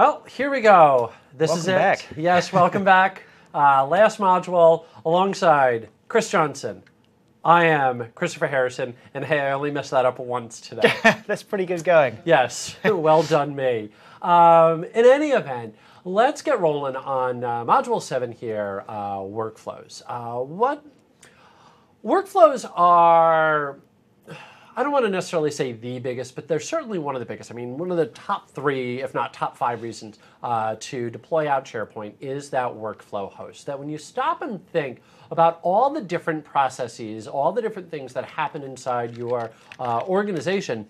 Well, here we go. This is it. Back. Yes, welcome back. Last module alongside Chris Johnson. I am Christopher Harrison, and hey, I only messed that up once today. That's pretty good going. Yes, well done me. In any event, let's get rolling on Module 7 here, Workflows. Workflows are, I don't want to necessarily say the biggest, but they're certainly one of the biggest. I mean, one of the top 3, if not top 5 reasons to deploy out SharePoint is that workflow host. That when you stop and think about all the different processes, all the different things that happen inside your organization,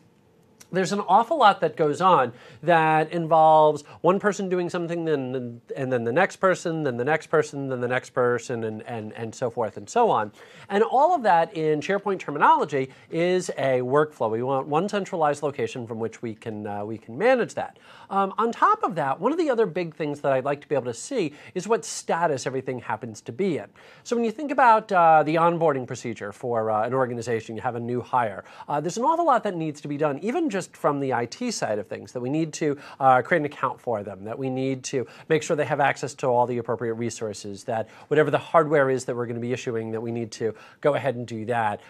there's an awful lot that goes on that involves one person doing something, and then the next person, then the next person, then the next person, and so forth and so on. And all of that in SharePoint terminology is a workflow. We want one centralized location from which we can manage that. On top of that, one of the other big things that I'd like to be able to see is what status everything happens to be in. So when you think about the onboarding procedure for an organization, you have a new hire. There's an awful lot that needs to be done, even just from the IT side of things, that we need to create an account for them, that we need to make sure they have access to all the appropriate resources, that whatever the hardware is that we're going to be issuing, that we need to go ahead and do that.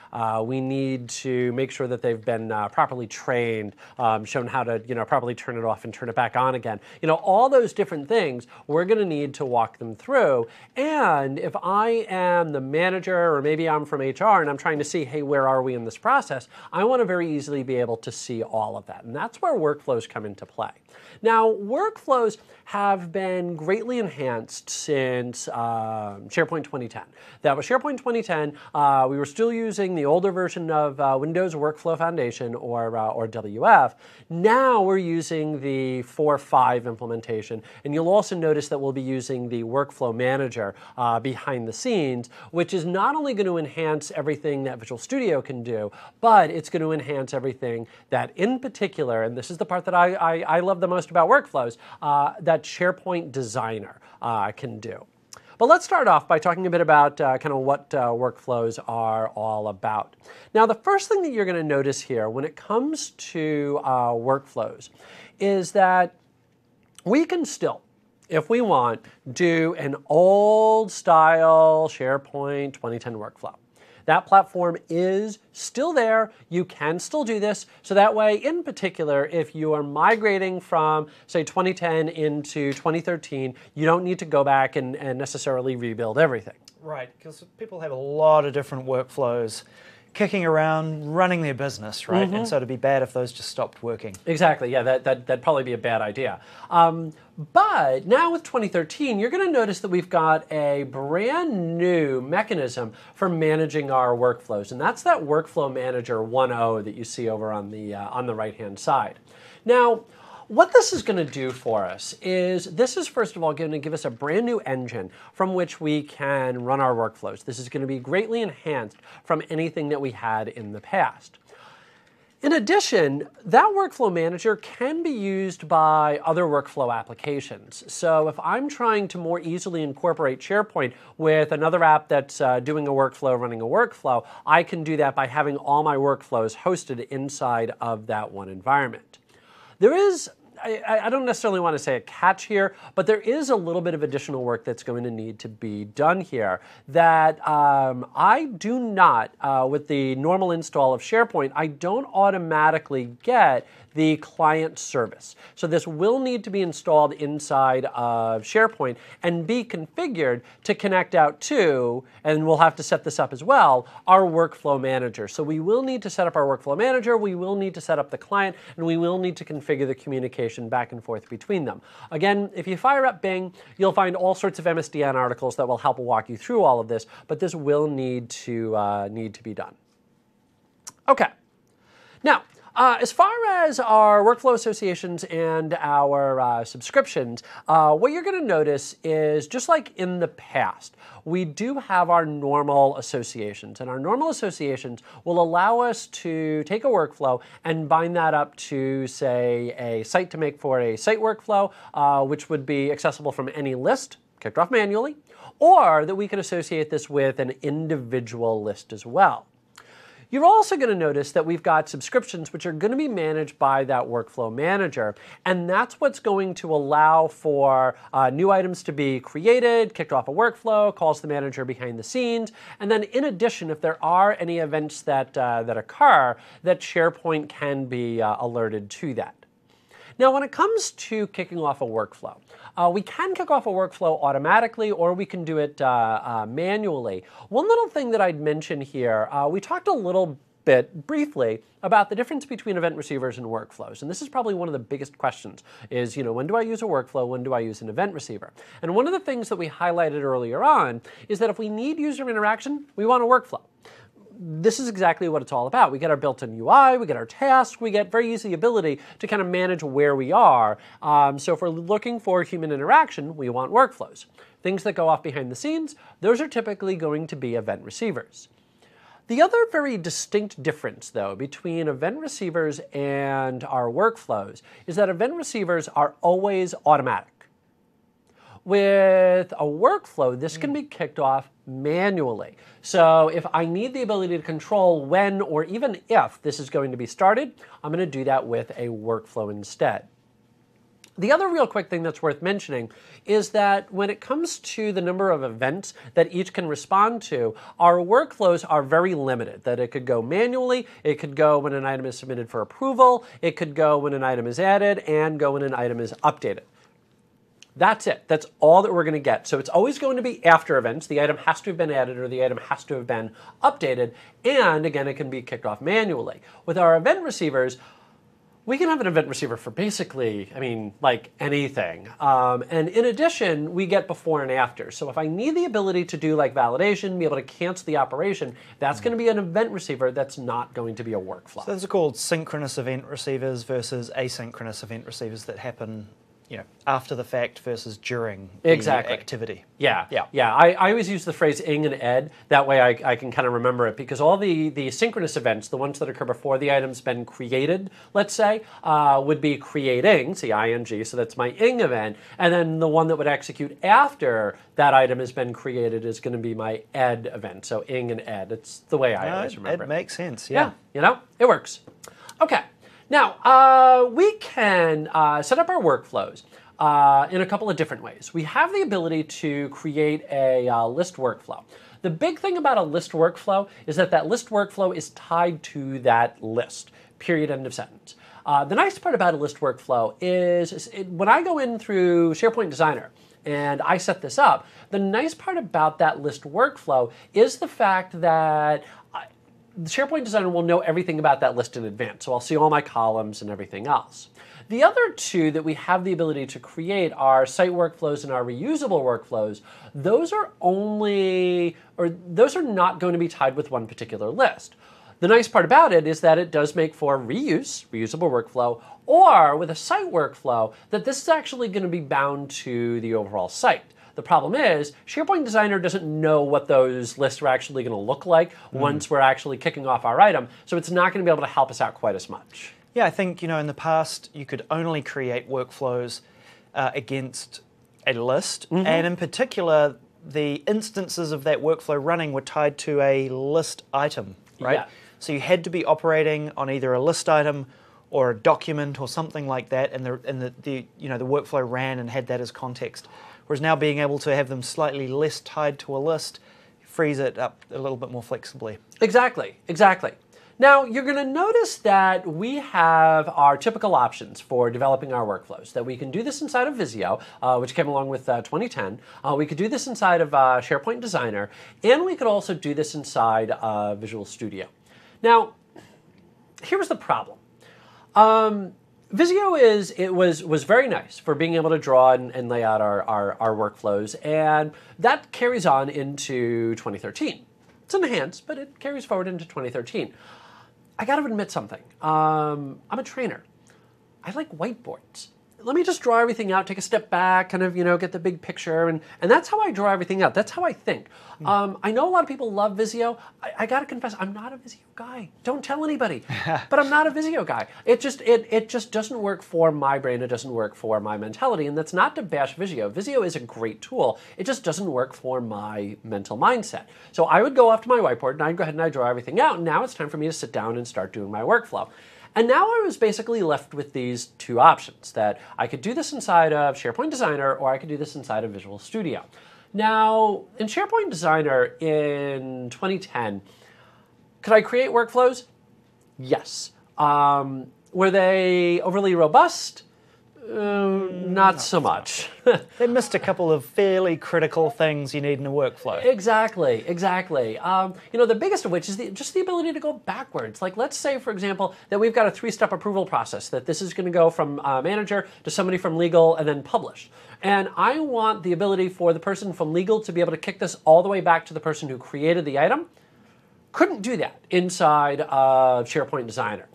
We need to make sure that they've been properly trained, shown how to properly turn it off and turn it back on again. All those different things we're going to need to walk them through. And if I am the manager, or maybe I'm from HR and I'm trying to see, hey, where are we in this process, I want to very easily be able to see all of that. And that's where workflows come into play. Now, workflows have been greatly enhanced since SharePoint 2010. That was SharePoint 2010. We were still using the older version of Windows Workflow Foundation, or WF. Now we're using the 4.5 implementation. And you'll also notice that we'll be using the Workflow Manager behind the scenes, which is not only going to enhance everything that Visual Studio can do, but it's going to enhance everything that, in particular, and this is the part that I love the most about workflows, that SharePoint Designer can do. But let's start off by talking a bit about kind of what workflows are all about. Now, the first thing that you're going to notice here when it comes to workflows is that we can still, if we want, do an old-style SharePoint 2010 workflow. That platform is still there. You can still do this. So that way, in particular, if you are migrating from, say, 2010 into 2013, you don't need to go back and necessarily rebuild everything. Right, because people have a lot of different workflows kicking around, running their business, right? Mm-hmm. And so it'd be bad if those just stopped working. Exactly, yeah, that'd probably be a bad idea. But now with 2013, you're going to notice that we've got a brand new mechanism for managing our workflows, and that's that Workflow Manager 1.0 that you see over on the right-hand side. Now, what this is going to do for us is, this is first of all going to give us a brand new engine from which we can run our workflows. This is going to be greatly enhanced from anything that we had in the past. In addition, that Workflow Manager can be used by other workflow applications. So if I'm trying to more easily incorporate SharePoint with another app that's doing a workflow, running a workflow, I can do that by having all my workflows hosted inside of that one environment. There is, I don't necessarily want to say a catch here, but there is a little bit of additional work that's going to need to be done here that I do not, with the normal install of SharePoint, I don't automatically get the client service. So this will need to be installed inside of SharePoint and be configured to connect out to, and we'll have to set this up as well, our Workflow Manager. So we will need to set up our Workflow Manager, we will need to set up the client, and we will need to configure the communication back and forth between them. Again, if you fire up Bing, you'll find all sorts of MSDN articles that will help walk you through all of this, but this will need to be done. Okay. Now, as far as our workflow associations and our subscriptions, what you're going to notice is, just like in the past, we do have our normal associations. And our normal associations will allow us to take a workflow and bind that up to, say, a site to make for a site workflow, which would be accessible from any list, kicked off manually, or that we can associate this with an individual list as well. You're also going to notice that we've got subscriptions which are going to be managed by that Workflow Manager, and that's what's going to allow for new items to be created, kicked off a workflow, calls the manager behind the scenes, and then in addition, if there are any events that, that occur, that SharePoint can be alerted to that. Now, when it comes to kicking off a workflow, we can kick off a workflow automatically, or we can do it manually. One little thing that I'd mention here, we talked a little bit briefly about the difference between event receivers and workflows. And this is probably one of the biggest questions is, you know, when do I use a workflow? When do I use an event receiver? And one of the things that we highlighted earlier on is that if we need user interaction, we want a workflow. This is exactly what it's all about. We get our built-in UI, we get our tasks, we get very easy ability to kind of manage where we are. So if we're looking for human interaction, we want workflows. Things that go off behind the scenes, those are typically going to be event receivers. The other very distinct difference, though, between event receivers and our workflows is that event receivers are always automatic. With a workflow, this can be kicked off manually. So if I need the ability to control when or even if this is going to be started, I'm going to do that with a workflow instead. The other real quick thing that's worth mentioning is that when it comes to the number of events that each can respond to, our workflows are very limited, that it could go manually, it could go when an item is submitted for approval, it could go when an item is added, and go when an item is updated. That's it. That's all that we're going to get. So it's always going to be after events. The item has to have been added or the item has to have been updated. And again, it can be kicked off manually. With our event receivers, we can have an event receiver for basically, I mean, like anything. And in addition, we get before and after. So if I need the ability to do like validation, be able to cancel the operation, that's going to be an event receiver. That's not going to be a workflow. So those are called synchronous event receivers versus asynchronous event receivers that happen, you know, after the fact versus during the activity. Yeah, yeah, yeah. I always use the phrase ing and ed. That way I can kind of remember it, because all the synchronous events, the ones that occur before the item's been created, let's say, would be creating, see, ing, so that's my ing event, and then the one that would execute after that item has been created is going to be my ed event. So ing and ed. It's the way I always remember it. It makes sense, yeah. You know, it works. Okay. Now, we can set up our workflows in a couple of different ways. We have the ability to create a list workflow. The big thing about a list workflow is that that list workflow is tied to that list, period, end of sentence. The nice part about a list workflow is when I go in through SharePoint Designer and I set this up, the nice part about that list workflow is the fact that SharePoint Designer will know everything about that list in advance, so I'll see all my columns and everything else. The other two that we have the ability to create are site workflows and our reusable workflows. Those are only, or those are not going to be tied with one particular list. The nice part about it is that it does make for reuse, reusable workflow, or with a site workflow, that this is actually going to be bound to the overall site. The problem is, SharePoint Designer doesn't know what those lists are actually going to look like once we're actually kicking off our item, so it's not going to be able to help us out quite as much. Yeah, I think, you know, in the past, you could only create workflows against a list, and in particular, the instances of that workflow running were tied to a list item, right? Yeah. So you had to be operating on either a list item or a document or something like that, and the you know, the workflow ran and had that as context. Whereas now being able to have them slightly less tied to a list frees it up a little bit more flexibly. Exactly, exactly. Now, you're going to notice that we have our typical options for developing our workflows, that we can do this inside of Visio, which came along with 2010. We could do this inside of SharePoint Designer, and we could also do this inside Visual Studio. Now, here's the problem. Visio was very nice for being able to draw and lay out our workflows, and that carries on into 2013. It's enhanced, but it carries forward into 2013. I got to admit something. I'm a trainer. I like whiteboards. let me just draw everything out, take a step back, kind of, you know, get the big picture. And that's how I draw everything out. That's how I think. I know a lot of people love Visio. I got to confess, I'm not a Visio guy. Don't tell anybody. But I'm not a Visio guy. It just doesn't work for my brain. It doesn't work for my mentality. And that's not to bash Visio. Visio is a great tool. It just doesn't work for my mental mindset. So I would go off to my whiteboard and I'd go ahead and I'd draw everything out. And now it's time for me to sit down and start doing my workflow. And now I was basically left with these two options, that I could do this inside of SharePoint Designer or I could do this inside of Visual Studio. Now, in SharePoint Designer in 2010, could I create workflows? Yes. Were they overly robust? Not so much. They missed a couple of fairly critical things you need in a workflow. Exactly, exactly. You know, the biggest of which is just the ability to go backwards. Like, let's say, for example, that we've got a three-step approval process, that this is going to go from manager to somebody from legal and then published. And I want the ability for the person from legal to be able to kick this all the way back to the person who created the item. Couldn't do that inside of SharePoint Designer.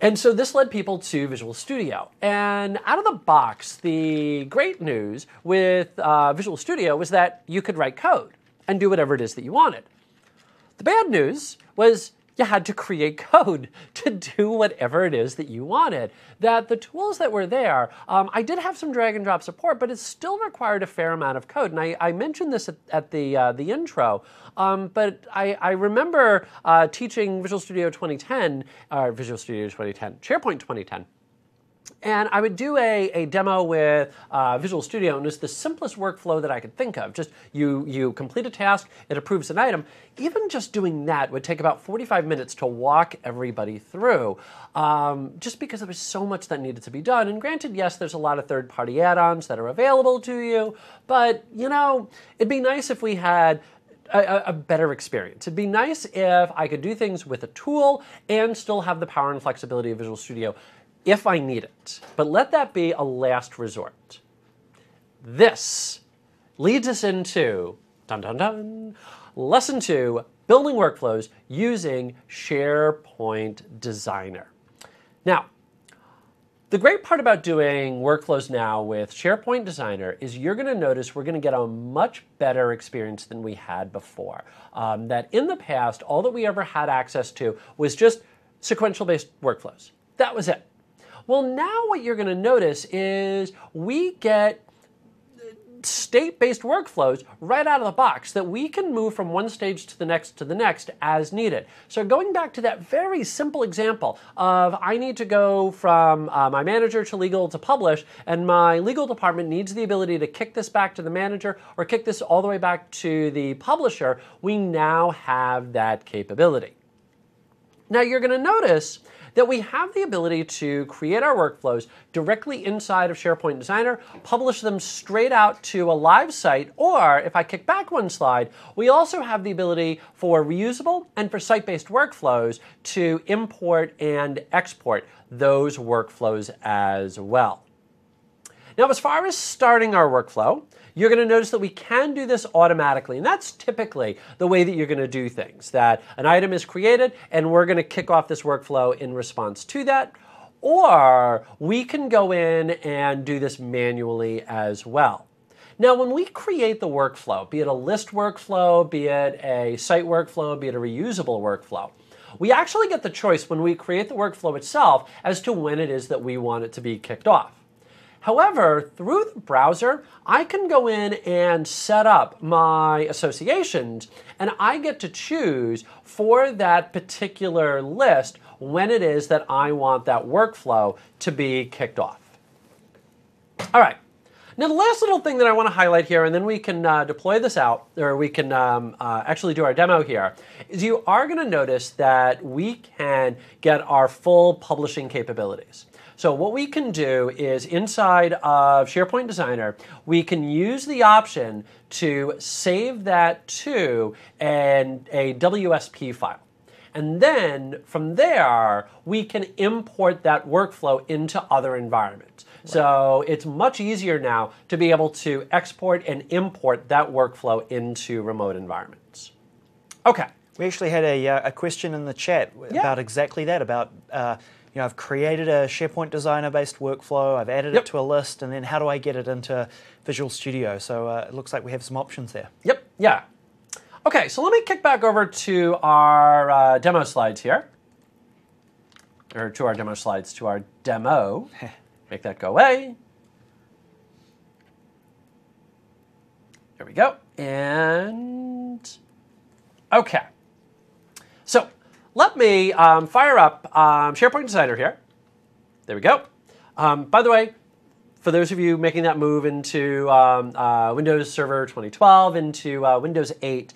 And so this led people to Visual Studio. And out of the box, the great news with Visual Studio was that you could write code and do whatever it is that you wanted. The bad news was you had to create code to do whatever it is that you wanted. That the tools that were there, I did have some drag and drop support, but it still required a fair amount of code. And I mentioned this at the intro, but I remember teaching Visual Studio 2010, SharePoint 2010. And I would do a demo with Visual Studio, and it's the simplest workflow that I could think of. Just you complete a task, it approves an item. Even just doing that would take about 45 minutes to walk everybody through, just because there was so much that needed to be done. And granted, yes, there's a lot of third-party add-ons that are available to you, but, you know, it'd be nice if we had a better experience. It'd be nice if I could do things with a tool and still have the power and flexibility of Visual Studio, if I need it. But let that be a last resort. This leads us into, dun dun dun, lesson 2, building workflows using SharePoint Designer. Now, the great part about doing workflows now with SharePoint Designer is you're going to notice we're going to get a much better experience than we had before. That in the past, all that we ever had access to was just sequential-based workflows. That was it. Well, now what you're going to notice is we get state-based workflows right out of the box that we can move from one stage to the next as needed. So going back to that very simple example of I need to go from my manager to legal to publish, and my legal department needs the ability to kick this back to the manager or kick this all the way back to the publisher, we now have that capability. Now you're going to notice that we have the ability to create our workflows directly inside of SharePoint Designer, publish them straight out to a live site, or if I kick back one slide, we also have the ability for reusable and for site-based workflows to import and export those workflows as well. Now, as far as starting our workflow, you're going to notice that we can do this automatically, and that's typically the way that you're going to do things, that an item is created and we're going to kick off this workflow in response to that, or we can go in and do this manually as well. Now, when we create the workflow, be it a list workflow, be it a site workflow, be it a reusable workflow, we actually get the choice when we create the workflow itself as to when it is that we want it to be kicked off. However, through the browser, I can go in and set up my associations, and I get to choose for that particular list when it is that I want that workflow to be kicked off. All right. Now, the last little thing that I want to highlight here, and then we can deploy this out, or we can actually do our demo here, is you are going to notice that we can get our full publishing capabilities. So what we can do is inside of SharePoint Designer, we can use the option to save that to a WSP file. And then from there, we can import that workflow into other environments. Right. So it's much easier now to be able to export and import that workflow into remote environments. Okay. We actually had a question in the chat about exactly that, about you know, I've created a SharePoint Designer-based workflow, I've added it to a list, and then how do I get it into Visual Studio? So it looks like we have some options there. Yep, yeah. Okay, so let me kick back over to our demo slides here. Or to our demo slides, to our demo. Make that go away. There we go. And okay. So let me fire up SharePoint Designer here. There we go. By the way, for those of you making that move into Windows Server 2012, into Windows 8,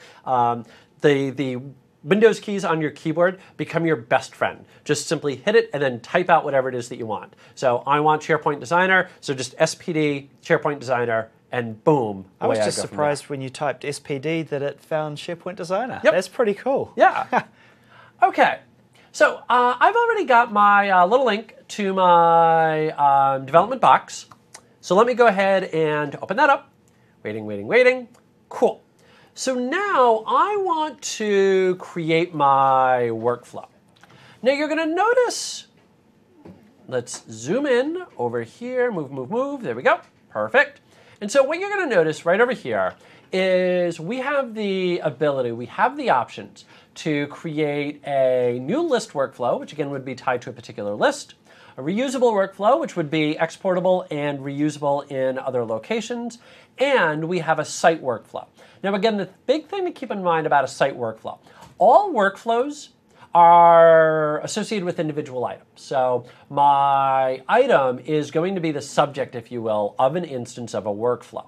the Windows keys on your keyboard become your best friend. Just simply hit it and then type out whatever it is that you want. So I want SharePoint Designer, so just SPD, SharePoint Designer, and boom. I was just surprised when you typed SPD that it found SharePoint Designer. Yep. That's pretty cool. Yeah. Okay. So I've already got my little link to my development box. So let me go ahead and open that up. Waiting, waiting, waiting. Cool. So now I want to create my workflow. Now you're going to notice, let's zoom in over here, move, move, move. There we go. Perfect. And so what you're going to notice right over here is we have the ability, we have the options to create a new list workflow, which again would be tied to a particular list, a reusable workflow, which would be exportable and reusable in other locations, and we have a site workflow. Now again, the big thing to keep in mind about a site workflow, all workflows are associated with individual items. So my item is going to be the subject, if you will, of an instance of a workflow.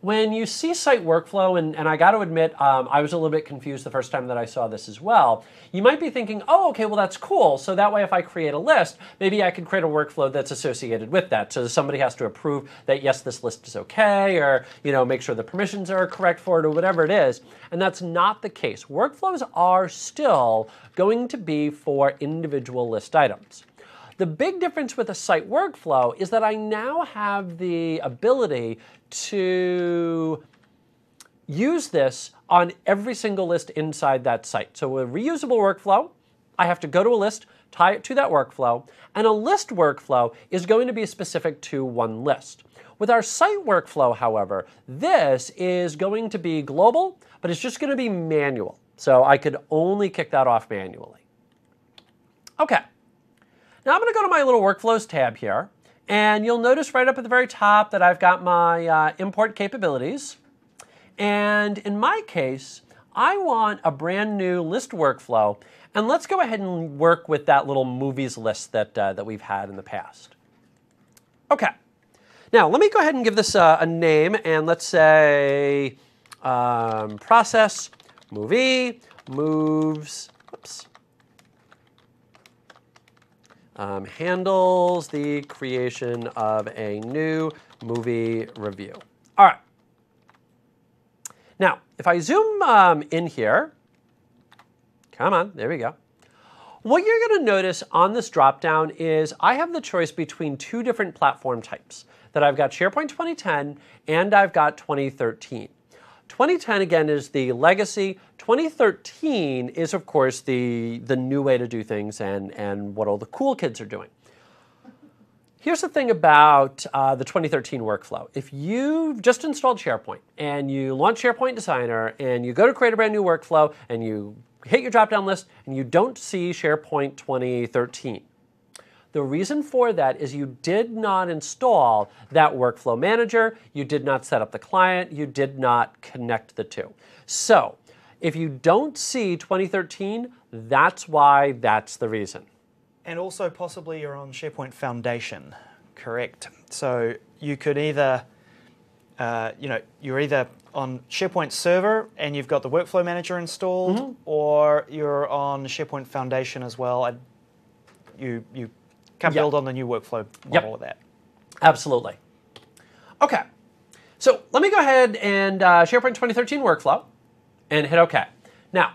When you see site workflow, and I got to admit, I was a little bit confused the first time that I saw this as well, you might be thinking, oh, okay, well, that's cool. So that way, if I create a list, maybe I could create a workflow that's associated with that. So somebody has to approve that, yes, this list is okay, or you know, make sure the permissions are correct for it, or whatever it is. And that's not the case. Workflows are still going to be for individual list items. The big difference with a site workflow is that I now have the ability to use this on every single list inside that site. So with a reusable workflow, I have to go to a list, tie it to that workflow, and a list workflow is going to be specific to one list. With our site workflow, however, this is going to be global, but it's just going to be manual. So I could only kick that off manually. Okay. Now I'm going to go to my little workflows tab here, and you'll notice right up at the very top that I've got my import capabilities. And in my case, I want a brand new list workflow, and let's go ahead and work with that little movies list that, that we've had in the past. Okay. Now let me go ahead and give this a name, and let's say process movie moves, oops. Handles the creation of a new movie review. All right. Now, if I zoom in here, come on, there we go. What you're going to notice on this drop-down is I have the choice between two different platform types, that I've got SharePoint 2010 and I've got 2013. 2010, again, is the legacy. 2013 is, of course, the new way to do things and what all the cool kids are doing. Here's the thing about the 2013 workflow. If you've just installed SharePoint and you launch SharePoint Designer and you go to create a brand new workflow and you hit your drop-down list and you don't see SharePoint 2013, the reason for that is you did not install that workflow manager, you did not set up the client, you did not connect the two. So if you don't see 2013, that's why, that's the reason. And also possibly you're on SharePoint Foundation, correct? So you could either, you're either on SharePoint Server and you've got the workflow manager installed, mm-hmm. or you're on SharePoint Foundation as well. You can build on the new workflow model of that. Absolutely. Okay. So let me go ahead and SharePoint 2013 workflow and hit OK. Now,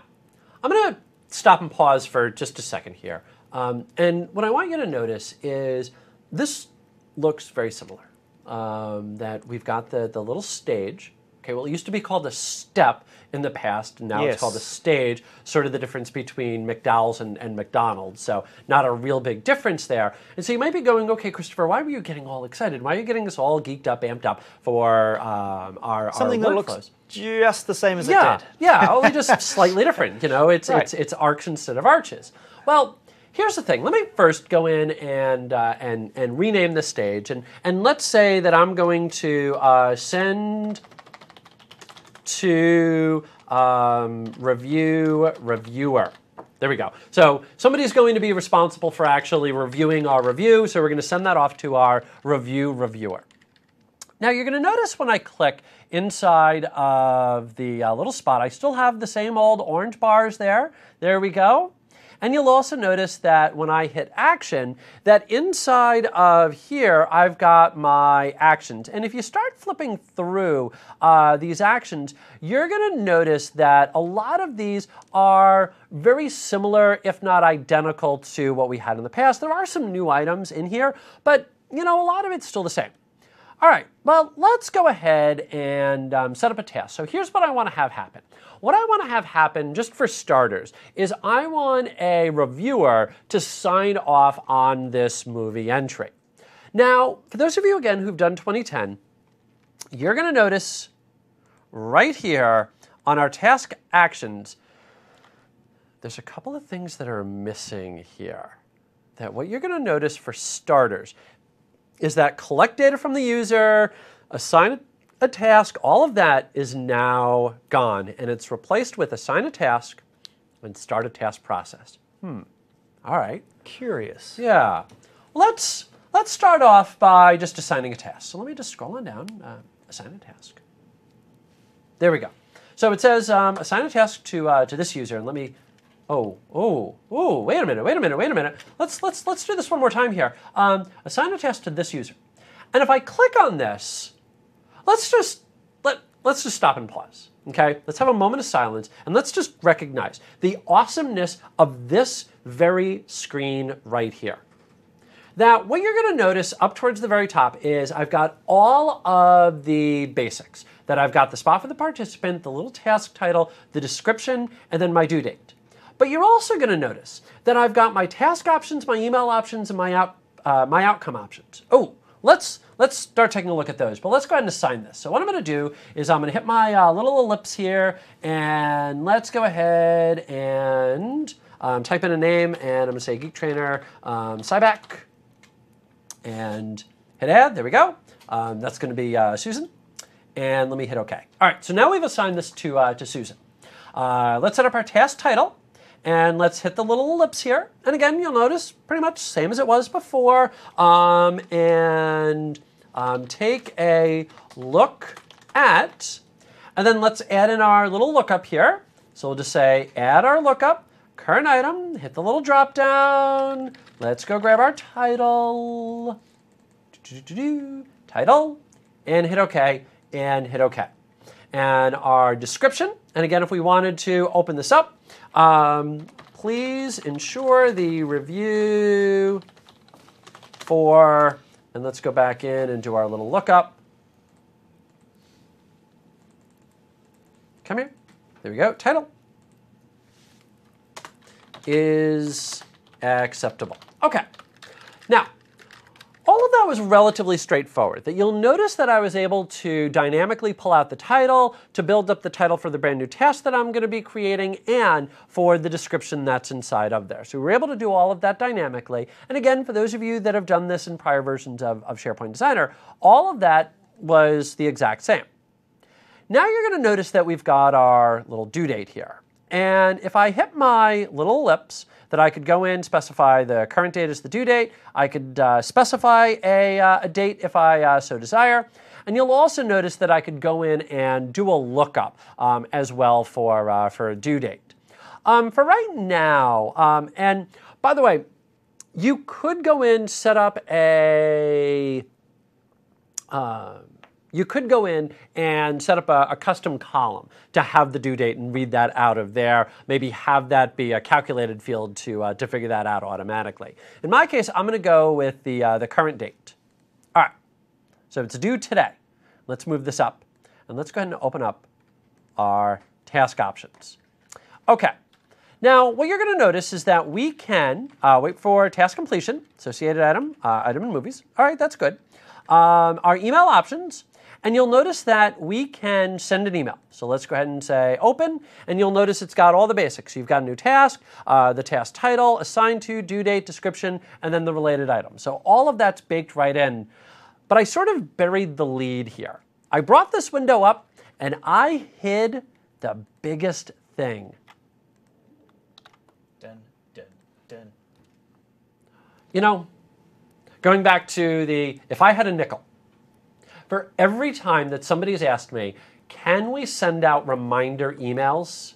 I'm going to stop and pause for just a second here. And what I want you to notice is this looks very similar. That we've got the little stage. Okay, well, it used to be called a step in the past, and now it's called a stage, sort of the difference between McDowell's and McDonald's, so not a real big difference there. And so you might be going, okay, Christopher, why were you getting all excited? Why are you getting us all geeked up, amped up for our workflows? Looks just the same as it did. Yeah, only just slightly different. You know, it's arcs instead of arches. Well, here's the thing. Let me first go in and rename the stage, and let's say that I'm going to send to reviewer. There we go. So somebody's going to be responsible for actually reviewing our review, so we're going to send that off to our reviewer. Now, you're going to notice when I click inside of the little spot, I still have the same old orange bars there. There we go. And you'll also notice that when I hit action, that inside of here, I've got my actions. And if you start flipping through these actions, you're going to notice that a lot of these are very similar, if not identical, to what we had in the past. There are some new items in here, but you know, a lot of it's still the same. All right, well, let's go ahead and set up a task. So here's what I want to have happen. What I want to have happen, just for starters, is I want a reviewer to sign off on this movie entry. Now, for those of you, again, who've done 2010, you're going to notice right here on our task actions, there's a couple of things that are missing here. That what you're going to notice for starters is that collect data from the user, assign a task, all of that is now gone, and it's replaced with assign a task and start a task process. All right. Curious. Yeah. Let's start off by just assigning a task. So let me just scroll on down, assign a task. There we go. So it says assign a task to this user, and let me. Oh, wait a minute. Let's do this one more time here. Assign a task to this user. And if I click on this, let's just stop and pause. Okay? Let's have a moment of silence, and let's just recognize the awesomeness of this very screen right here. Now, what you're going to notice up towards the very top is I've got all of the basics. That I've got the spot for the participant, the little task title, the description, and then my due date. But you're also going to notice that I've got my task options, my email options, and my outcome options. Oh, let's start taking a look at those. But let's go ahead and assign this. So what I'm going to do is I'm going to hit my little ellipse here, and let's go ahead and type in a name, and I'm going to say Geek Trainer Cyback, and hit add. There we go. That's going to be Susan, and let me hit OK. All right. So now we've assigned this to Susan. Let's set up our task title. And let's hit the little ellipse here. And again, you'll notice pretty much same as it was before. Take a look at, and then let's add in our little lookup here. So we'll just say add our lookup, current item, hit the little drop down. Let's go grab our title, title, and hit OK, and hit OK. And our description. And again, if we wanted to open this up, please ensure the review for, and let's go back in and do our little lookup. Come here. There we go. Title is acceptable. Okay. Now, all of that was relatively straightforward. That you'll notice that I was able to dynamically pull out the title, to build up the title for the brand new task that I'm going to be creating, and for the description that's inside of there. So we were able to do all of that dynamically. And again, for those of you that have done this in prior versions of SharePoint Designer, all of that was the exact same. Now you're going to notice that we've got our little due date here. And if I hit my little ellipse, that I could go in, specify the current date as the due date. I could specify a date if I so desire. And you'll also notice that I could go in and do a lookup as well for a due date. For right now, and by the way, you could go in, set up a... You could go in and set up a custom column to have the due date and read that out of there. Maybe have that be a calculated field to figure that out automatically. In my case, I'm going to go with the current date. All right. So it's due today. Let's move this up. And let's go ahead and open up our task options. Okay. Now, what you're going to notice is that we can wait for task completion, associated item, item in movies. All right, that's good. Our email options, and you'll notice that we can send an email. So let's go ahead and say open, and you'll notice it's got all the basics. You've got a new task, the task title, assigned to, due date, description, and then the related item. So all of that's baked right in. But I sort of buried the lead here. I brought this window up, and I hid the biggest thing. You know, going back to the, if I had a nickel, for every time that somebody has asked me, can we send out reminder emails?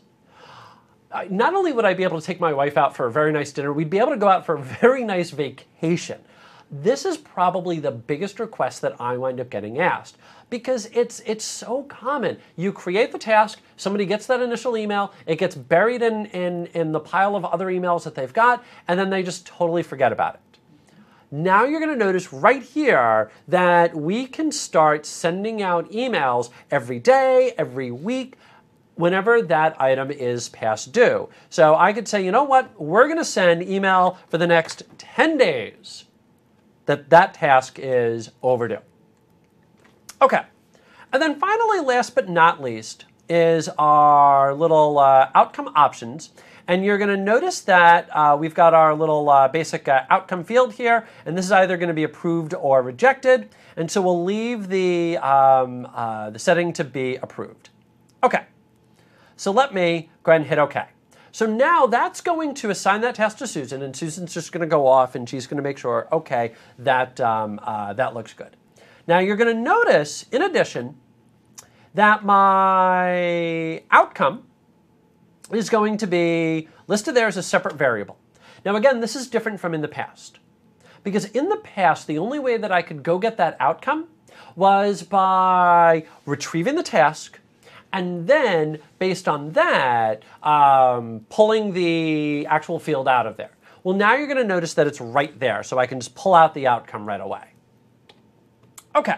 Not only would I be able to take my wife out for a very nice dinner, we'd be able to go out for a very nice vacation. This is probably the biggest request that I wind up getting asked because it's so common. You create the task, somebody gets that initial email, it gets buried in the pile of other emails that they've got, and then they just totally forget about it. Now you're going to notice right here that we can start sending out emails every day, every week, whenever that item is past due. So I could say, you know what, we're going to send email for the next 10 days. That task is overdue. Okay, and then finally, last but not least, is our little outcome options. And you're going to notice that we've got our little basic outcome field here, and this is either going to be approved or rejected. And so we'll leave the setting to be approved. Okay, so let me go ahead and hit OK. So now that's going to assign that task to Susan, and Susan's just going to go off and she's going to make sure, okay, that, that looks good. Now you're going to notice, in addition, that my outcome is going to be listed there as a separate variable. Now again, this is different from in the past. Because in the past, the only way that I could go get that outcome was by retrieving the task, and then, based on that, pulling the actual field out of there. Well, now you're going to notice that it's right there, so I can just pull out the outcome right away. Okay,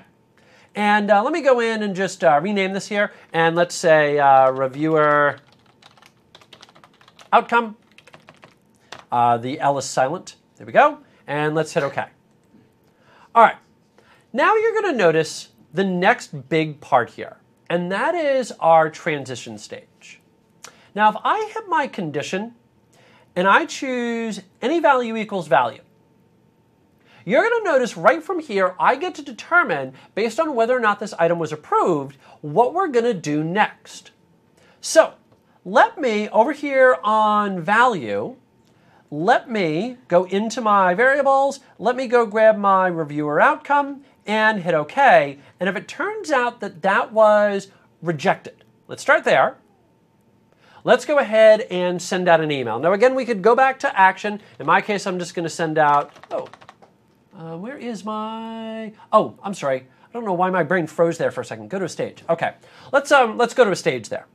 and let me go in and just rename this here, and let's say reviewer outcome. The L is silent. There we go, and let's hit OK. All right, now you're going to notice the next big part here. And that is our transition stage. Now, if I hit my condition and I choose any value equals value, you're going to notice right from here, I get to determine, based on whether or not this item was approved, what we're going to do next. So let me, over here on value, let me go into my variables, let me go grab my reviewer outcome, and hit OK. And if it turns out that that was rejected, let's start there. Let's go ahead and send out an email. Now again, we could go back to action. In my case, I'm just going to send out, where is my, I'm sorry. I don't know why my brain froze there for a second. Go to a stage. Okay, let's go to a stage there.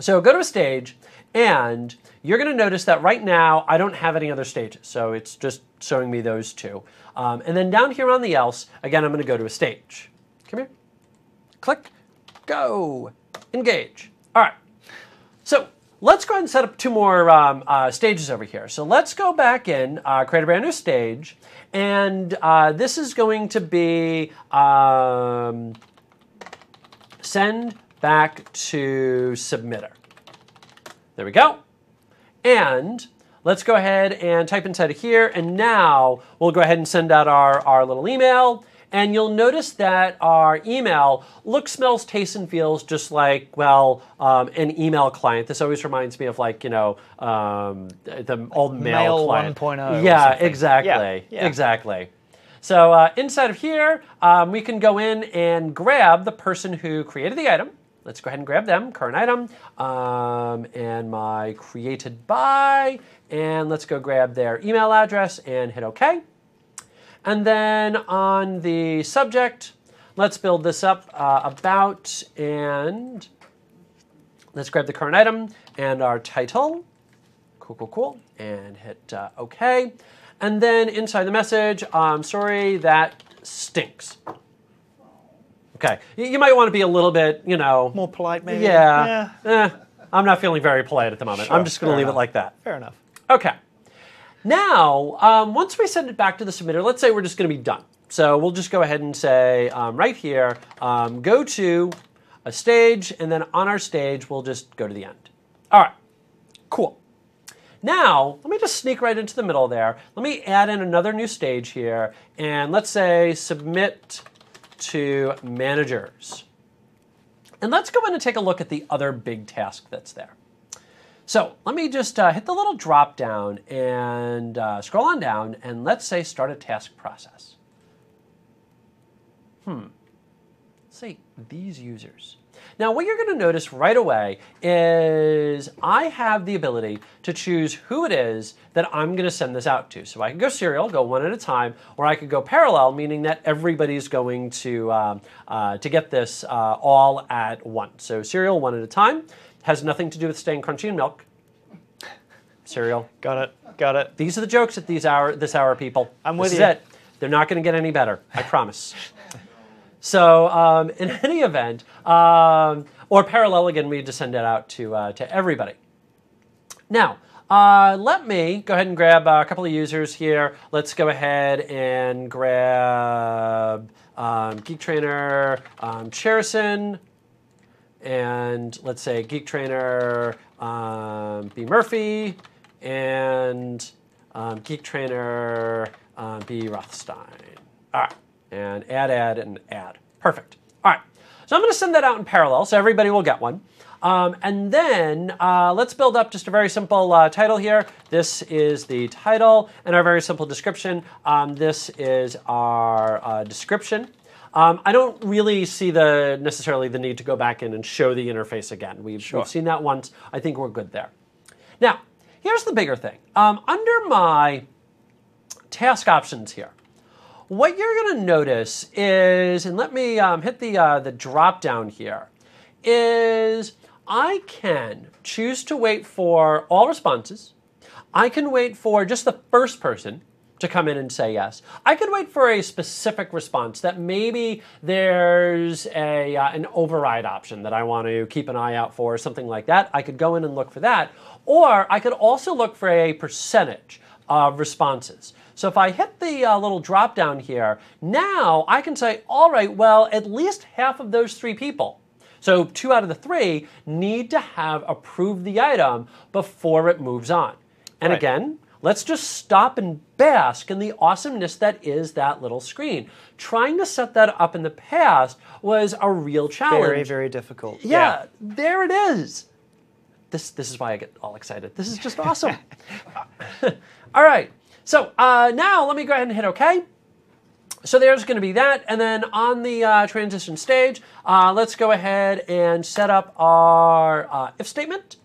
So go to a stage, and you're going to notice that right now I don't have any other stages, so it's just showing me those two. And then down here on the else, again, I'm going to go to a stage. Come here. Click. Go. Engage. All right. So let's go ahead and set up two more stages over here. So let's go back in, create a brand new stage, and this is going to be send back to submitter. There we go. And let's go ahead and type inside of here, and now we'll go ahead and send out our little email, and you'll notice that our email looks, smells, tastes, and feels just like, well, an email client. This always reminds me of, like, you know, the old mail client. Mail 1.0. Yeah, exactly. Yeah. Yeah. Exactly. So inside of here, we can go in and grab the person who created the item. Let's go ahead and grab them, current item, and my created by, and let's go grab their email address and hit OK. And then on the subject, let's build this up about, and let's grab the current item and our title. Cool, cool, cool, and hit OK. And then inside the message, sorry, that stinks. Okay. You might want to be a little bit, you know... More polite, maybe? Yeah. I'm not feeling very polite at the moment. Sure, I'm just going to leave it like that. Fair enough. Okay. Now, once we send it back to the submitter, let's say we're just going to be done. So we'll just go ahead and say right here, go to a stage, and then on our stage, we'll just go to the end. All right. Cool. Now, let me just sneak right into the middle there. Let me add in another new stage here, and let's say submit to managers. And let's go in and take a look at the other big task that's there. So let me just hit the little drop down and scroll on down, and let's say start a task process. Say these users. Now what you're going to notice right away is I have the ability to choose who it is that I'm going to send this out to. So I can go serial, go one at a time, or I could go parallel, meaning that everybody's going to get this all at once. So serial, one at a time. Has nothing to do with staying crunchy and milk. Cereal. Got it. Got it. These are the jokes at this hour, people. I'm with you. This is it. They're not going to get any better. I promise. So in any event, or parallel again, we just send it out to everybody. Now, let me go ahead and grab a couple of users here. Let's go ahead and grab Geek Trainer Cherison, and let's say Geek Trainer B. Murphy, and Geek Trainer B. Rothstein. All right. And add, and add. Perfect. All right. So I'm going to send that out in parallel, so everybody will get one. And then let's build up just a very simple title here. This is the title and our very simple description. This is our description. I don't really see necessarily the need to go back in and show the interface again. We've seen that once. I think we're good there. Now, here's the bigger thing. Under my task options here, what you're going to notice is, and let me hit the drop down here, is I can choose to wait for all responses. I can wait for just the first person to come in and say yes. I could wait for a specific response that maybe there's an override option that I want to keep an eye out for or something like that. I could go in and look for that. Or I could also look for a percentage of responses. So if I hit the little drop down here, now I can say, all right, well, at least half of those three people, so 2 out of the 3, need to have approved the item before it moves on. And again, let's just stop and bask in the awesomeness that is that little screen. Trying to set that up in the past was a real challenge. Very, very difficult. Yeah, there it is. This is why I get all excited. This is just awesome. All right. So now let me go ahead and hit OK. So there's going to be that. And then on the transition stage, let's go ahead and set up our if statement.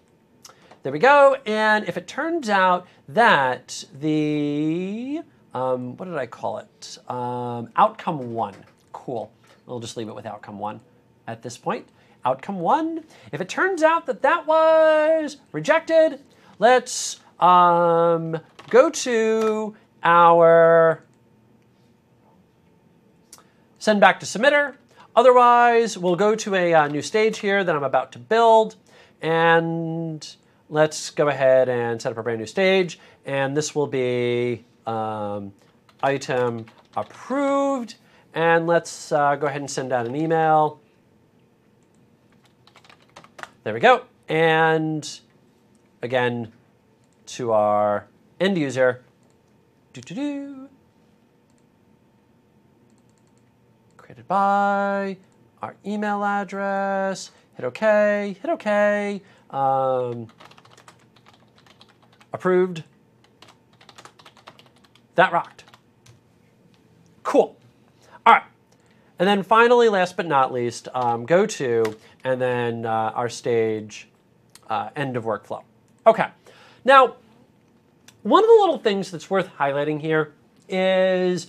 There we go. And if it turns out that the, what did I call it? Outcome 1. Cool. We'll just leave it with outcome 1 at this point. Outcome 1. If it turns out that that was rejected, let's go to our send back to submitter. Otherwise, we'll go to a new stage here that I'm about to build. And let's go ahead and set up a brand new stage. And this will be item approved. And let's go ahead and send out an email. There we go. And again, to our end user, created by our email address, hit OK, hit OK, approved. That rocked. Cool. All right. And then finally, last but not least, go to, and then our stage, end of workflow. OK. Now, one of the little things that's worth highlighting here is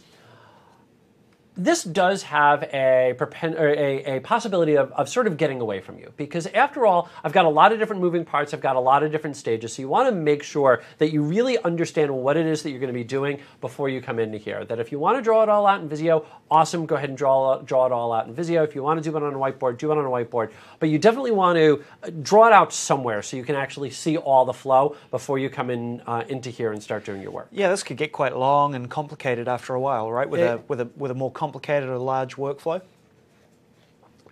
this does have a possibility of sort of getting away from you, because after all, I've got a lot of different moving parts, I've got a lot of different stages, so you want to make sure that you really understand what it is that you're going to be doing before you come into here. That if you want to draw it all out in Visio, awesome, go ahead and draw it all out in Visio. If you want to do it on a whiteboard, do it on a whiteboard, but you definitely want to draw it out somewhere so you can actually see all the flow before you come in into here and start doing your work. Yeah, this could get quite long and complicated after a while, right? With a more complicated or large workflow?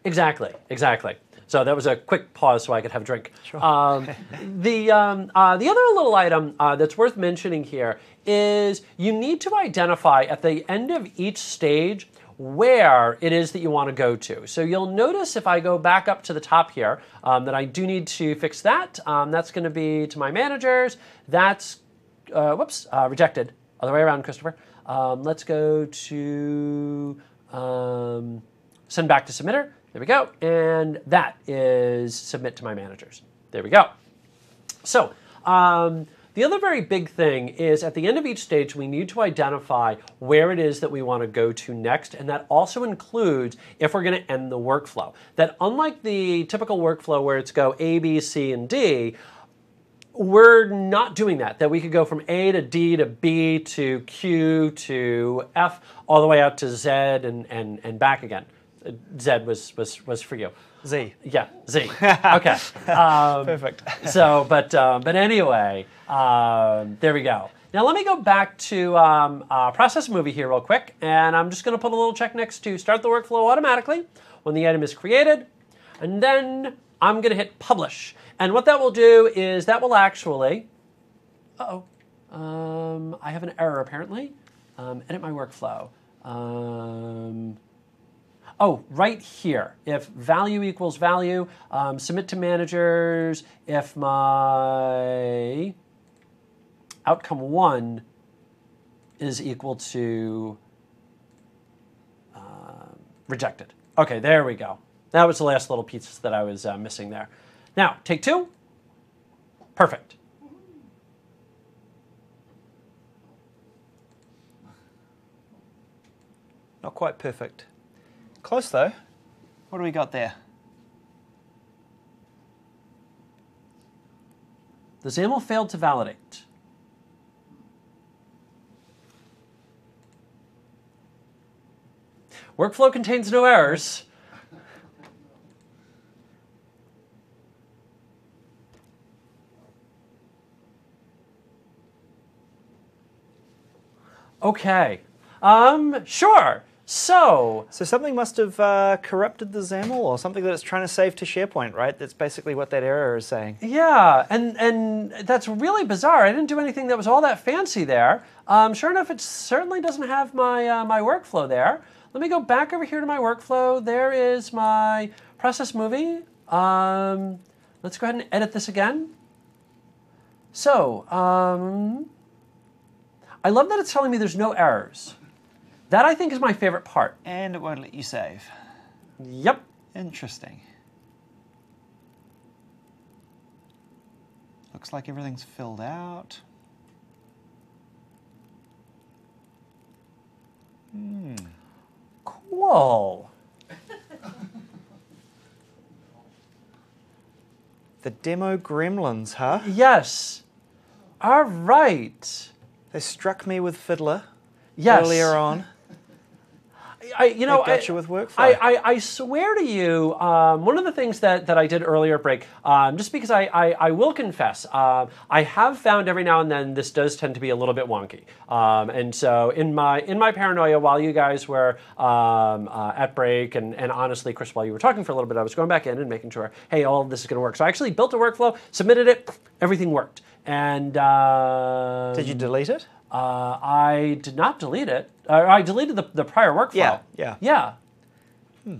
Exactly, exactly. So that was a quick pause so I could have a drink. Sure. The other little item that's worth mentioning here is you need to identify at the end of each stage where it is that you want to go to. So you'll notice if I go back up to the top here that I do need to fix that. That's going to be to my managers. That's, whoops, rejected. Other way around, Christopher. Let's go to send back to submitter. There we go. And that is submit to my managers. There we go. So the other very big thing is at the end of each stage, we need to identify where it is that we want to go to next, and that also includes if we're going to end the workflow. That unlike the typical workflow where it's go A, B, C, and D, we're not doing that, that we could go from A to D to B to Q to F all the way out to Z and back again. Z was for you. Z. Yeah, Z. Okay. Perfect. So, but anyway, there we go. Now let me go back to process movie here real quick, and I'm just going to put a little check next to start the workflow automatically when the item is created, and then I'm going to hit publish. And what that will do is that will actually, I have an error apparently. Edit my workflow. Oh, right here. If value equals value, submit to managers. If my outcome one is equal to rejected. Okay, there we go. That was the last little piece that I was missing there. Now, take two. Perfect. Not quite perfect. Close, though. What do we got there? The XAML failed to validate. Workflow contains no errors. Okay, sure. So something must have corrupted the XAML or something that it's trying to save to SharePoint, right? That's basically what that error is saying. Yeah, and that's really bizarre. I didn't do anything that was all that fancy there. Sure enough, it certainly doesn't have my, my workflow there. Let me go back over here to my workflow. There is my process movie. Let's go ahead and edit this again. So, I love that it's telling me there's no errors. That, I think, is my favorite part. And it won't let you save. Yep. Interesting. Looks like everything's filled out. Hmm. Cool. The demo gremlins, huh? Yes. All right. They struck me with Fiddler earlier on. I got you with workflow. I swear to you, one of the things that I did earlier at break, just because I will confess, I have found every now and then this does tend to be a little bit wonky. And so in my paranoia, while you guys were at break, and honestly, Chris, while you were talking for a little bit, I was going back in and making sure, hey, all of this is going to work. So I actually built a workflow, submitted it, everything worked. And did you delete it? I did not delete it. I deleted the prior workflow. Yeah. Hmm.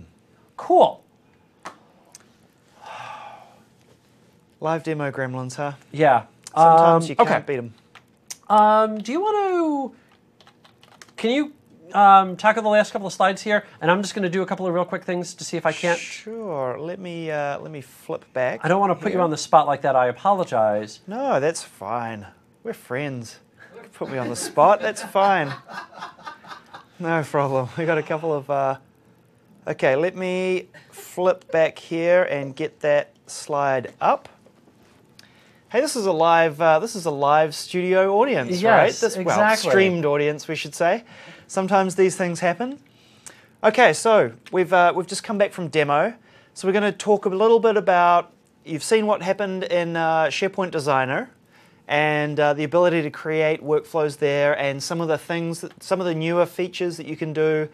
Cool. Live demo gremlins, huh? Yeah. Sometimes you can't beat them. Do you want to... Can you tackle the last couple of slides here? And I'm just going to do a couple of real quick things to see if I can't... Sure. Let me flip back. I don't want to put you on the spot like that. I apologize. No, that's fine. We're friends. Put me on the spot, that's fine. No problem. We got a couple of. Okay, let me flip back here and get that slide up. Hey, this is a live. This is a live studio audience, yes, right? This, exactly. Well, streamed audience, we should say. Sometimes these things happen. Okay, so we've just come back from demo, so we're going to talk a little bit about. You've seen what happened in SharePoint Designer, and the ability to create workflows there, and some of the things, some of the newer features that you can do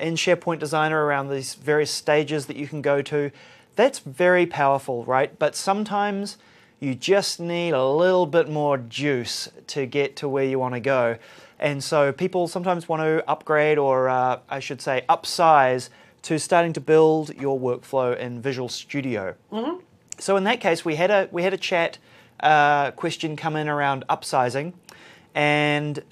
in SharePoint Designer around these various stages that you can go to. That's very powerful, right? But sometimes you just need a little bit more juice to get to where you want to go. And so people sometimes want to upgrade, or I should say upsize, to starting to build your workflow in Visual Studio. Mm-hmm. So in that case, we had a chat question come in around upsizing, and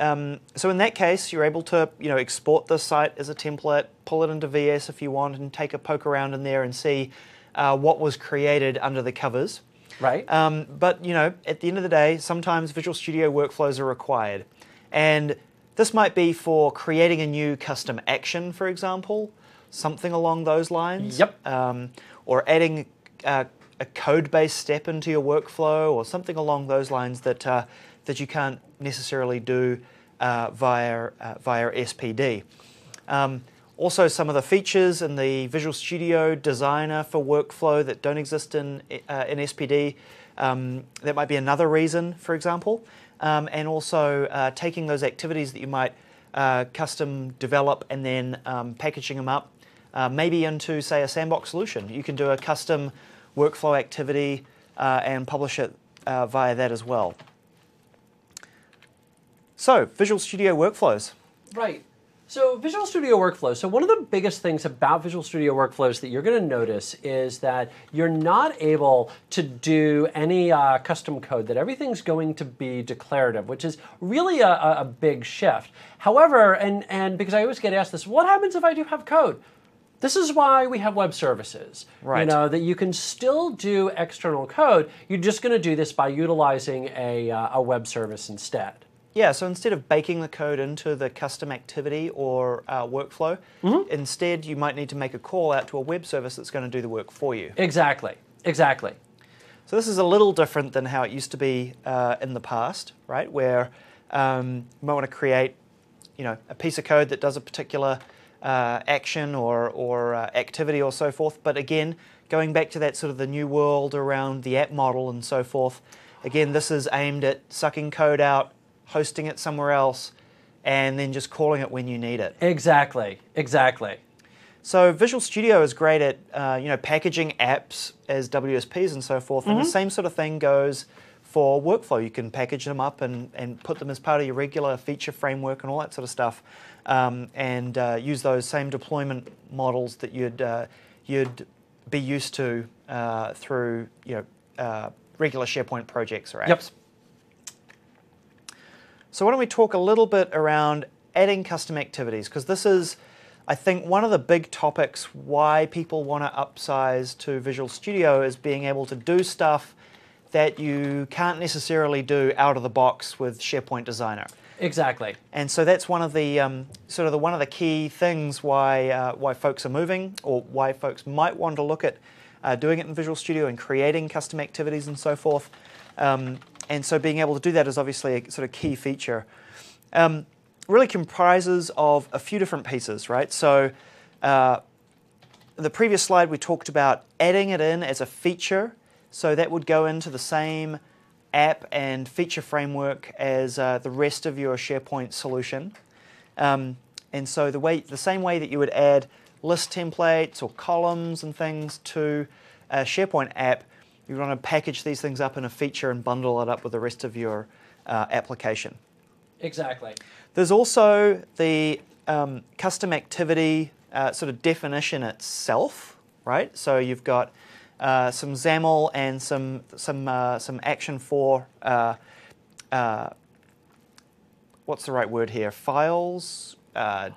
so in that case, you're able to export the site as a template, pull it into VS if you want, and take a poke around in there and see what was created under the covers. Right. But at the end of the day, sometimes Visual Studio workflows are required, and this might be for creating a new custom action, for example, something along those lines. Yep. Or adding. A code-based step into your workflow, or something along those lines that that you can't necessarily do via SPD. Also, some of the features in the Visual Studio Designer for workflow that don't exist in SPD. That might be another reason, for example. And also taking those activities that you might custom develop and then packaging them up, maybe into say a sandbox solution. You can do a custom workflow activity and publish it via that as well. So, Visual Studio workflows. Right. So, Visual Studio workflows. So, one of the biggest things about Visual Studio workflows that you're going to notice is that you're not able to do any custom code, that everything's going to be declarative, which is really a big shift. However, and because I always get asked this, what happens if I do have code? This is why we have web services, right. That you can still do external code. You're just going to do this by utilizing a web service instead. Yeah, so instead of baking the code into the custom activity or workflow, mm-hmm. instead you might need to make a call out to a web service that's going to do the work for you. Exactly, exactly. So this is a little different than how it used to be in the past, right, where you might want to create a piece of code that does a particular action or activity or so forth, but again, going back to that sort of the new world around the app model and so forth, again, this is aimed at sucking code out, hosting it somewhere else, and then just calling it when you need it. Exactly, exactly. So Visual Studio is great at packaging apps as WSPs and so forth, mm-hmm. and the same sort of thing goes for workflow. You can package them up and put them as part of your regular feature framework and all that sort of stuff, and use those same deployment models that you'd be used to through regular SharePoint projects or apps. Yep. So why don't we talk a little bit around adding custom activities, because this is, I think, one of the big topics why people want to upsize to Visual Studio is being able to do stuff that you can't necessarily do out of the box with SharePoint Designer. Exactly. And so that's one of the one of the key things why folks are moving, or why folks might want to look at doing it in Visual Studio and creating custom activities and so forth. And so being able to do that is obviously a sort of key feature. Really comprises of a few different pieces, right? So the previous slide we talked about adding it in as a feature. So that would go into the same app and feature framework as the rest of your SharePoint solution. And so the same way that you would add list templates or columns and things to a SharePoint app, you want to package these things up in a feature and bundle it up with the rest of your application. Exactly. There's also the custom activity sort of definition itself, right? So you've got some XAML and some action for what's the right word here? Files,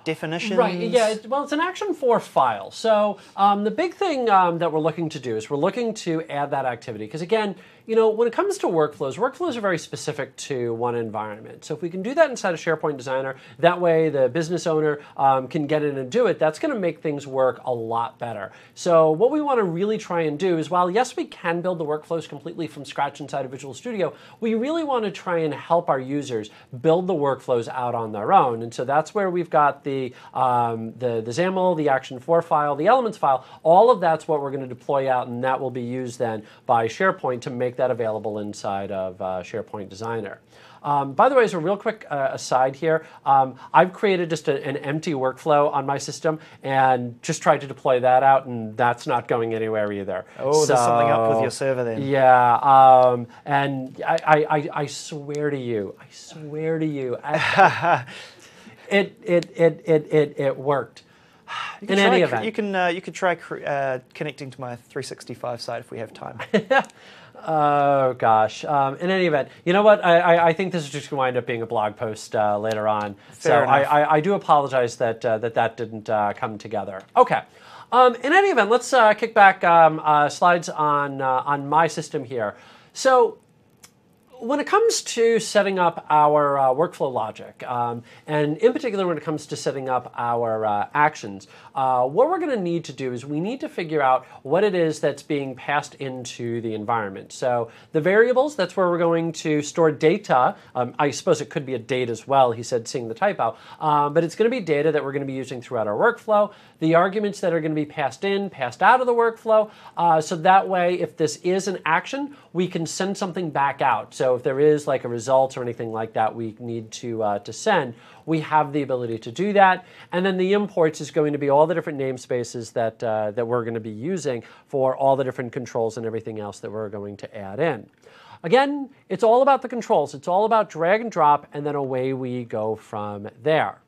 definitions. Right. Yeah. Well, it's an action for file. So the big thing that we're looking to do is we're looking to add that activity, because again, you know, when it comes to workflows, workflows are very specific to one environment. So if we can do that inside of SharePoint Designer, that way the business owner can get in and do it, that's going to make things work a lot better. So what we want to really try and do is, while yes, we can build the workflows completely from scratch inside of Visual Studio, we really want to try and help our users build the workflows out on their own. And so that's where we've got the XAML, the Action4 file, the Elements file, all of that's what we're going to deploy out, and that will be used then by SharePoint to make that available inside of SharePoint Designer. By the way, as a real quick aside here, I've created just an empty workflow on my system and just tried to deploy that out, and that's not going anywhere either. Oh, so, there's something up with your server then. Yeah, and I swear to you, it worked. In any event, you could try connecting to my 365 site if we have time. Oh gosh! In any event, you know what? I think this is just going to wind up being a blog post later on. Fair enough. I do apologize that that didn't come together. Okay. In any event, let's kick back slides on my system here. So, when it comes to setting up our workflow logic, and in particular when it comes to setting up our actions, what we're going to need to do is we need to figure out what it is that's being passed into the environment. So the variables, that's where we're going to store data. I suppose it could be a date as well, he said, seeing the typo. But it's going to be data that we're going to be using throughout our workflow, the arguments that are going to be passed in, passed out of the workflow, so that way if this is an action, we can send something back out. So if there is like a result or anything like that we need to send, we have the ability to do that. And then the imports is going to be all the different namespaces that, that we're going to be using for all the different controls and everything else that we're going to add in. Again, it's all about the controls. It's all about drag and drop, and then away we go from there.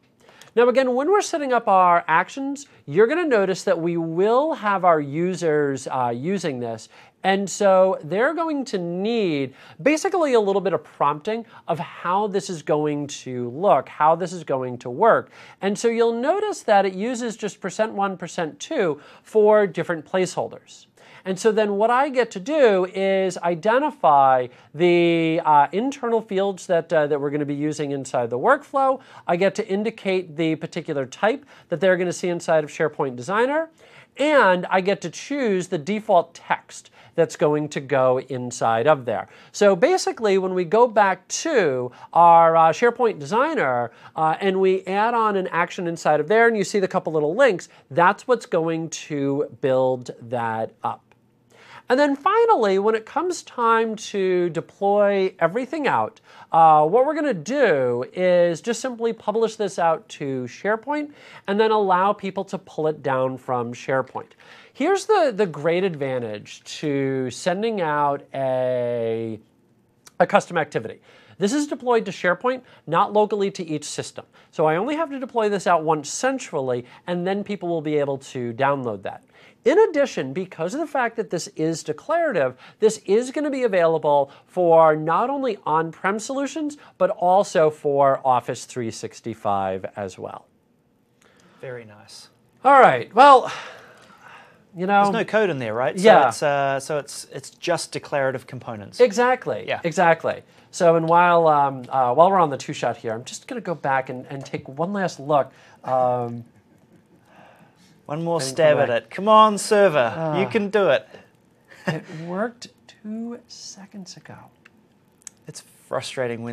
Now again, when we're setting up our actions, you're going to notice that we will have our users using this. And so they're going to need basically a little bit of prompting of how this is going to look, how this is going to work. And so you'll notice that it uses just %1, %2 for different placeholders. And so then what I get to do is identify the internal fields that, that we're going to be using inside the workflow. I get to indicate the particular type that they're going to see inside of SharePoint Designer. And I get to choose the default text that's going to go inside of there. So basically, when we go back to our SharePoint Designer and we add on an action inside of there, and you see the couple little links, that's what's going to build that up. And then finally, when it comes time to deploy everything out, what we're going to do is just simply publish this out to SharePoint and then allow people to pull it down from SharePoint. Here's the great advantage to sending out a custom activity. This is deployed to SharePoint, not locally to each system. So I only have to deploy this out once centrally, and then people will be able to download that. In addition, because of the fact that this is declarative, this is going to be available for not only on-prem solutions, but also for Office 365 as well. Very nice. All right. Well, you know, there's no code in there, right? Yeah. So it's just declarative components. Exactly. Yeah. Exactly. So, and while we're on the two-shot here, I'm just going to go back and take one last look. One more stab at it. Come on, server. You can do it. It worked 2 seconds ago. It's frustrating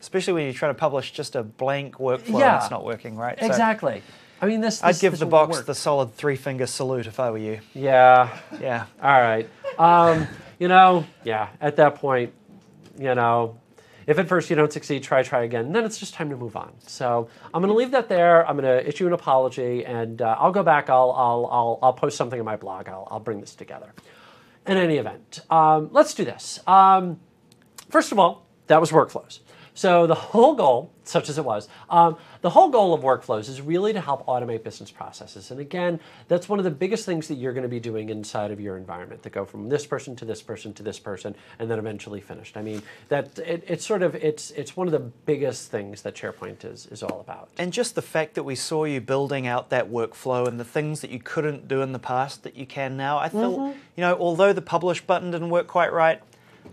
especially when you're trying to publish just a blank workflow and it's not working, right? Exactly. So, I mean, I'd give the box the solid three-finger salute if I were you. Yeah. Yeah. All right. You know, yeah, at that point, you know, if at first you don't succeed, try again. And then it's just time to move on. So I'm going to leave that there. I'm going to issue an apology, and I'll go back. I'll post something in my blog. I'll bring this together. In any event, let's do this. First of all, that was workflows. So the whole goal, such as it was, the whole goal of workflows is really to help automate business processes. And again, that's one of the biggest things that you're going to be doing inside of your environment, that go from this person to this person to this person, and then eventually finished. I mean, that it's one of the biggest things that SharePoint is all about. And just the fact that we saw you building out that workflow and the things that you couldn't do in the past that you can now, I thought, you know, although the publish button didn't work quite right,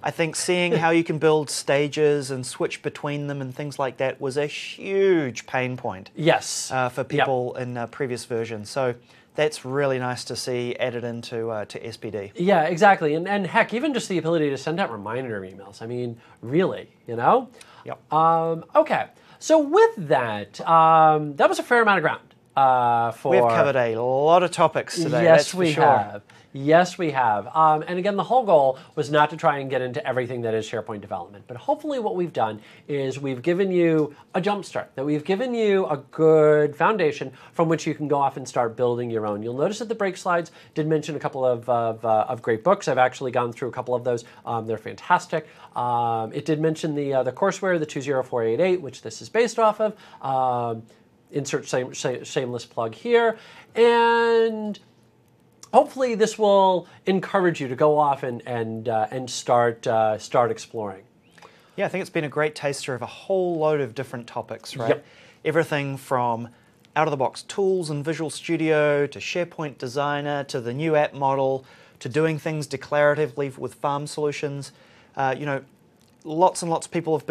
I think seeing how you can build stages and switch between them and things like that was a huge pain point. Yes, for people in previous versions. So that's really nice to see added into to SPD. Yeah, exactly. And heck, even just the ability to send out reminder emails. I mean, really, you know? Yep. Okay. So with that, that was a fair amount of ground. We've covered a lot of topics today. Yes, we have. Yes, we have. And again, the whole goal was not to try and get into everything that is SharePoint development. But hopefully what we've done is we've given you a jumpstart, that we've given you a good foundation from which you can go off and start building your own. You'll notice that the break slides did mention a couple of great books. I've actually gone through a couple of those. They're fantastic. It did mention the courseware, the 20488, which this is based off of. Insert shameless plug here. And hopefully this will encourage you to go off and start exploring. Yeah, I think it's been a great taster of a whole load of different topics, right? Yep. Everything from out-of-the-box tools in Visual Studio to SharePoint Designer to the new app model to doing things declaratively with farm solutions. You know, lots and lots of people have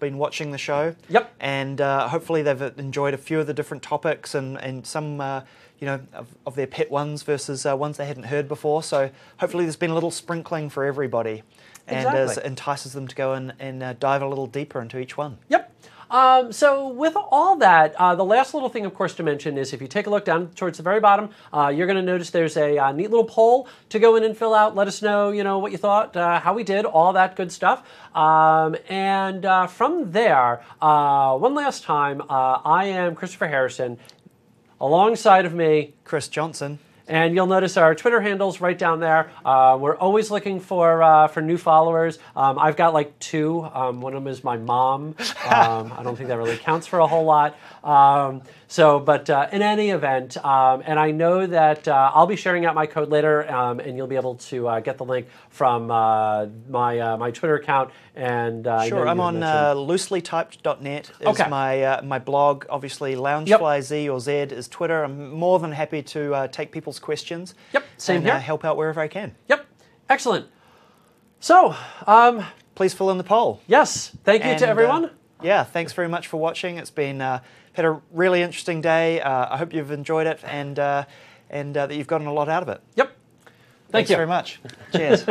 been watching the show. Yep. And hopefully they've enjoyed a few of the different topics and some you know, of their pet ones versus ones they hadn't heard before. So hopefully there's been a little sprinkling for everybody, and entices them to go in and dive a little deeper into each one. Yep. So with all that, the last little thing, of course, to mention is if you take a look down towards the very bottom, you're going to notice there's a neat little poll to go in and fill out. Let us know, you know, what you thought, how we did, all that good stuff. And from there, one last time, I am Christopher Harrison. Alongside of me, Chris Johnson. And you'll notice our Twitter handles right down there. We're always looking for new followers. I've got like two. One of them is my mom. I don't think that really counts for a whole lot. But in any event, and I know that I'll be sharing out my code later, and you'll be able to get the link from my Twitter account. And sure, I'm on looselytyped.net is okay. my blog. Obviously, Loungefly Z or Z is Twitter. I'm more than happy to take people's questions. Yep, same here. Help out wherever I can. Yep, excellent. So, please fill in the poll. Yes, thank you to everyone. Yeah, thanks very much for watching. It's been had a really interesting day. I hope you've enjoyed it and that you've gotten a lot out of it. Yep. Thanks very much. Cheers.